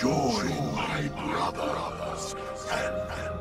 Join my brothers and